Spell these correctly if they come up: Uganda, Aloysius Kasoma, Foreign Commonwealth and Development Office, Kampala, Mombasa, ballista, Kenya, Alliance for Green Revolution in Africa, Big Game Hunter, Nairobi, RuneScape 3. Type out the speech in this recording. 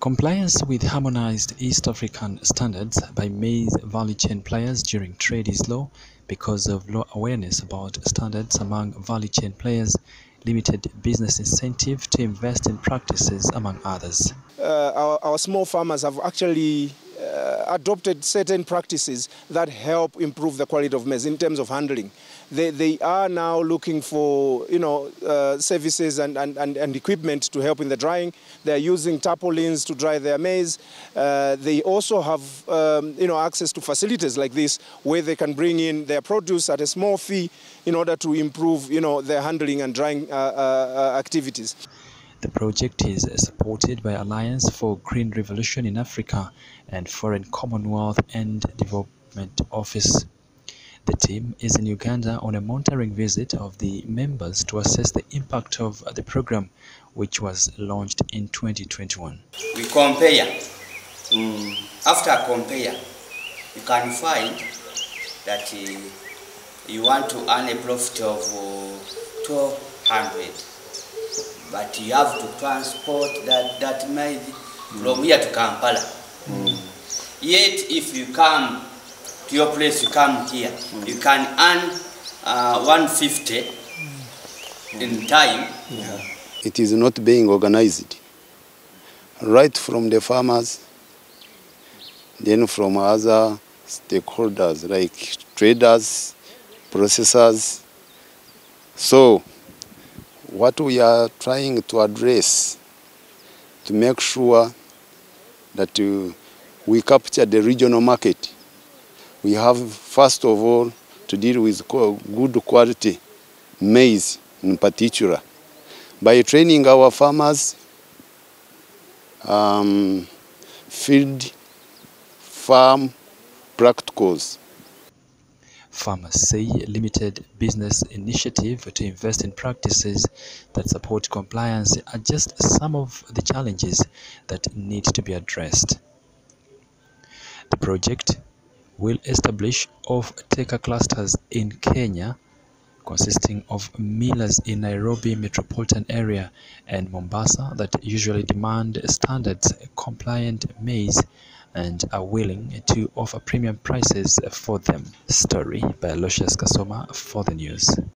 Compliance with harmonized East African standards by maize value chain players during trade is low because of low awareness about standards among value chain players, limited business incentive to invest in practices, among others. Our small farmers have actually adopted certain practices that help improve the quality of maize in terms of handling. They are now looking for, services and equipment to help in the drying. They are using tarpaulins to dry their maize. They also have, access to facilities like this where they can bring in their produce at a small fee in order to improve, their handling and drying activities. The project is supported by Alliance for Green Revolution in Africa and Foreign Commonwealth and Development Office. The team is in Uganda on a monitoring visit of the members to assess the impact of the program, which was launched in 2021. We compare. After compare, you can find that you want to earn a profit of 1,200. But you have to transport that maize from here to Kampala. Yet, if you come to your place, you come here, you can earn 150 in time. Yeah. It is not being organized. Right from the farmers, then from other stakeholders like traders, processors. So, what we are trying to address to make sure that we capture the regional market, we have first of all to deal with good quality maize in particular by training our farmers, field farm practicals. Farmers say limited business initiative to invest in practices that support compliance are just some of the challenges that need to be addressed. The project will establish off-taker clusters in Kenya, consisting of millers in Nairobi metropolitan area and Mombasa that usually demand standards compliant maize and are willing to offer premium prices for them. Story by Aloysius Kasoma for the news.